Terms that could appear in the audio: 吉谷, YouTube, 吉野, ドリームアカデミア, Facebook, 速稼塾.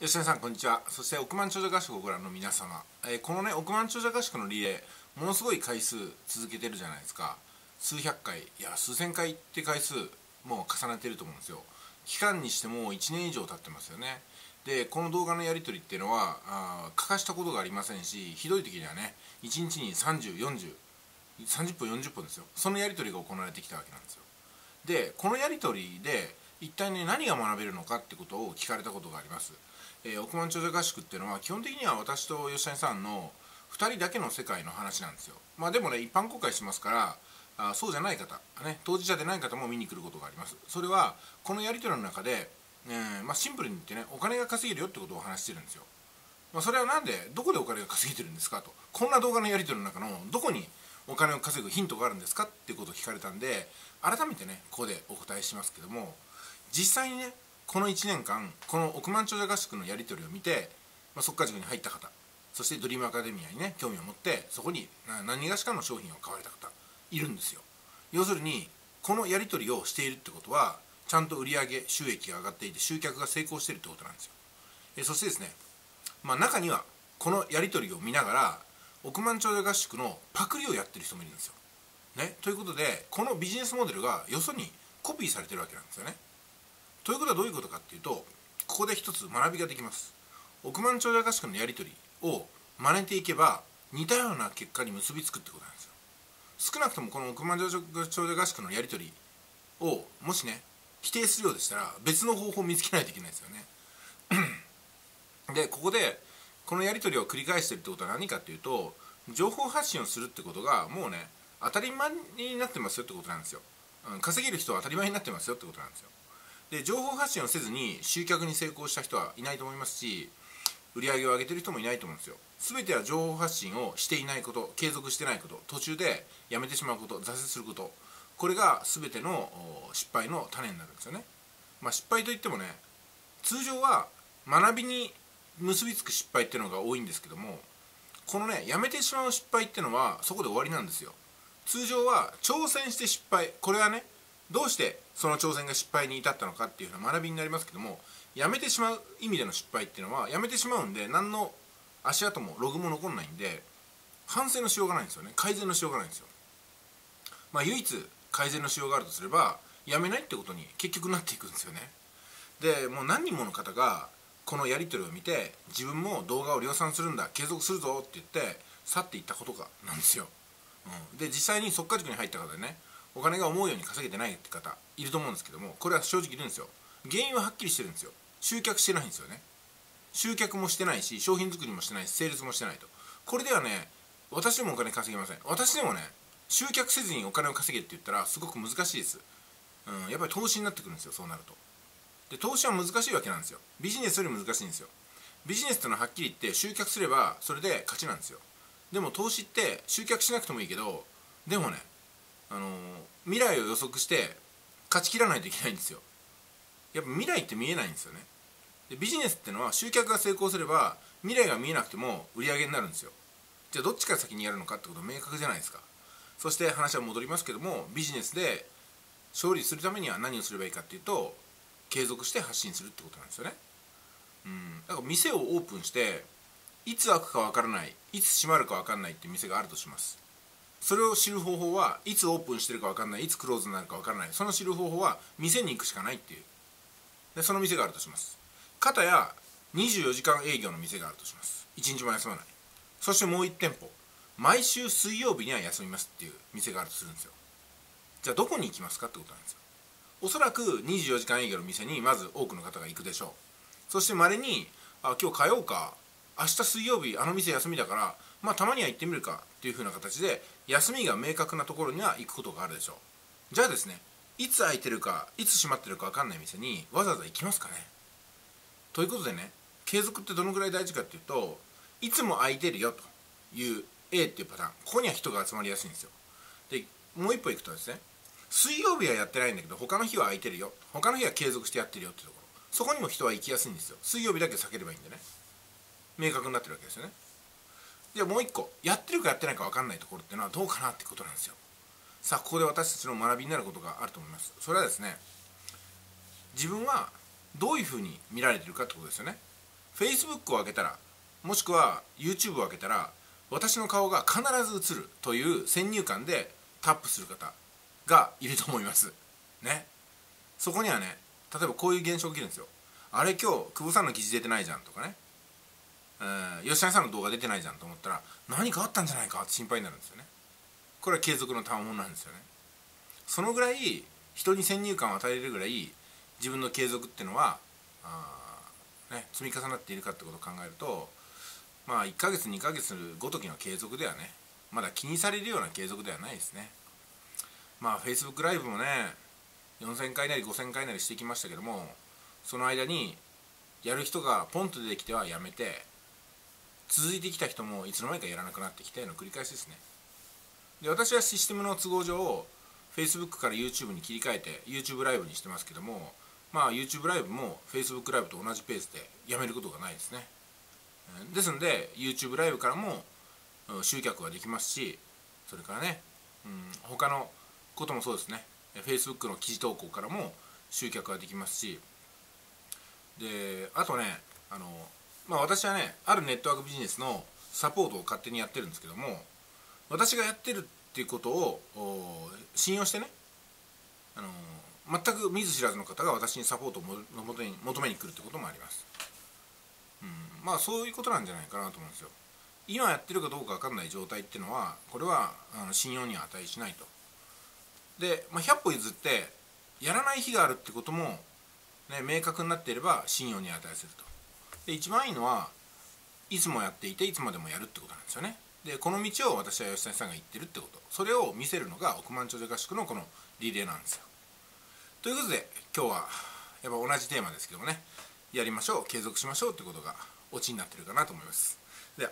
吉野さんこんにちは。そして億万長者合宿をご覧の皆様、このね億万長者合宿のリレーものすごい回数続けてるじゃないですか。数百回いや数千回って回数もう重ねてると思うんですよ。期間にしても1年以上経ってますよね。でこの動画のやり取りっていうのは欠かしたことがありませんし、ひどい時にはね1日に30分40分ですよ。そのやり取りが行われてきたわけなんですよ。でこのやり取りで一体ね何が学べるのかってことを聞かれたことがあります。億万長者合宿っていうのは基本的には私と吉谷さんの2人だけの世界の話なんですよ。まあでもね一般公開しますからそうじゃない方ね、当事者でない方も見に来ることがあります。それはこのやり取りの中で、シンプルに言ってねお金が稼げるよってことを話してるんですよ。それはなんでどこでお金が稼げてるんですかと、こんな動画のやり取りの中のどこにお金を稼ぐヒントがあるんですかっていうことを聞かれたんで、改めてねここでお答えしますけども、実際にねこの1年間この億万長者合宿のやり取りを見て、速稼塾に入った方、そしてドリームアカデミアにね興味を持ってそこに何がしかの商品を買われた方いるんですよ。要するにこのやり取りをしているってことはちゃんと売上収益が上がっていて集客が成功しているってことなんですよ。そしてですね、中にはこのやり取りを見ながら億万長者合宿のパクリをやってる人もいるんですよ。ね、ということでこのビジネスモデルがよそにコピーされてるわけなんですよね。ということはどういうことかっていうと、ここで一つ学びができます。億万長者合宿のやり取りを真似ていけば似たような結果に結びつくってことなんですよ。少なくともこの億万長者合宿のやり取りをもしね否定するようでしたら別の方法を見つけないといけないですよね。でここでこのやり取りを繰り返してるってことは何かっていうと、情報発信をするってことがもうね当たり前になってますよってことなんですよ。稼げる人は当たり前になってますよってことなんですよ。で情報発信をせずに集客に成功した人はいないと思いますし、売り上げを上げてる人もいないと思うんですよ。全ては情報発信をしていないこと、継続してないこと、途中でやめてしまうこと、挫折すること、これが全ての失敗の種になるんですよね。失敗といってもね通常は学びに結びつく失敗っていうのが多いんですけども、このねやめてしまう失敗っていうのはそこで終わりなんですよ。通常は挑戦して失敗、これはねどうしてその挑戦が失敗に至ったのかっていうような学びになりますけども、やめてしまう意味での失敗っていうのはやめてしまうんで何の足跡もログも残んないんで反省のしようがないんですよね。改善のしようがないんですよ。唯一改善のしようがあるとすればやめないってことに結局なっていくんですよね。でもう何人もの方がこのやり取りを見て自分も動画を量産するんだ、継続するぞって言って去っていったことがなんですよ。で実際に速稼塾に入った方でねお金が思うように稼げてないって方いると思うんですけども、これは正直いるんですよ。原因ははっきりしてるんですよ。集客してないんですよね。集客もしてないし商品作りもしてないしセールスもしてないと、これではね私でもお金稼げません。私でもね集客せずにお金を稼げって言ったらすごく難しいです。やっぱり投資になってくるんですよ。そうなるとで投資は難しいわけなんですよ。ビジネスより難しいんですよ。ビジネスってのははっきり言って集客すればそれで勝ちなんですよ。でも投資って集客しなくてもいいけど、でもね未来を予測して勝ち切らないといけないんですよ。やっぱ未来って見えないんですよね。でビジネスってのは集客が成功すれば未来が見えなくても売り上げになるんですよ。じゃあどっちから先にやるのかってこと明確じゃないですか。そして話は戻りますけども、ビジネスで勝利するためには何をすればいいかっていうと継続して発信するってことなんですよね。だから店をオープンしていつ開くか分からない、いつ閉まるか分からないって店があるとします。それを知る方法はいつオープンしてるか分からない、いつクローズになるか分からない、その知る方法は店に行くしかないっていう。でその店があるとします。片や24時間営業の店があるとします。1日も休まない。そしてもう1店舗毎週水曜日には休みますっていう店があるとするんですよ。じゃあどこに行きますかってことなんですよ。おそらく24時間営業の店にまず多くの方が行くでしょう。そしてまれに今日火曜か明日水曜日あの店休みだからたまには行ってみるかっていう風な形で休みが明確なところには行くことがあるでしょう。じゃあですねいつ空いてるかいつ閉まってるか分かんない店にわざわざ行きますかね。ということでね継続ってどのぐらい大事かっていうと、いつも空いてるよという A っていうパターン、ここには人が集まりやすいんですよ。でもう一歩行くとですね水曜日はやってないんだけど他の日は空いてるよ、他の日は継続してやってるよっていうところ、そこにも人は行きやすいんですよ。水曜日だけ避ければいいんでね明確になってるわけですよね。じゃあもう一個やってるかやってないか分かんないところっていうのはどうかなってことなんですよ。さあここで私たちの学びになることがあると思います。それはですね自分はどういうふうに見られてるかってことですよね。Facebook を開けたら、もしくは YouTube を開けたら私の顔が必ず映るという先入観でタップする方がいると思いますね。そこにはね、例えばこういう現象起きるんですよ。あれ今日久保さんの記事出てないじゃんとかね、吉谷さんの動画出てないじゃんと思ったら何かあったんじゃないかって心配になるんですよね。これは継続の単音なんですよね。そのぐらい人に先入観を与えるぐらい自分の継続っていうのは積み重なっているかってことを考えると、まあ1ヶ月2ヶ月ごときの継続ではね、まだ気にされるような継続ではないですね。まあ Facebook ライブもね4000回なり5000回なりしてきましたけども、その間にやる人がポンと出てきてはやめて、続いてきた人もいつの間にかやらなくなってきての繰り返しですね。で、私はシステムの都合上 Facebook から YouTube に切り替えて YouTube ライブにしてますけども、まあ YouTube ライブも Facebook ライブと同じペースでやめることがないですね。ですので YouTube ライブからも集客はできますし、それからね、他のこともそうですね、 Facebook の記事投稿からも集客はできますし、であとね、私はねあるネットワークビジネスのサポートを勝手にやってるんですけども、私がやってるっていうことを信用してね、全く見ず知らずの方が私にサポートを求めに来るってこともあります。まあそういうことなんじゃないかなと思うんですよ。今やってるかどうか分かんない状態っていうのは、これは信用には値しないと。で、100歩譲ってやらない日があるってことも、明確になっていれば信用に値すると。で、一番いいのはいつもやっていていつまでもやるってことなんですよね。で、この道を私は吉谷さんが言ってるってこと、それを見せるのが億万長者合宿のこのリレーなんですよ。ということで今日はやっぱ同じテーマですけどもね、やりましょう、継続しましょうってことがオチになってるかなと思います。では。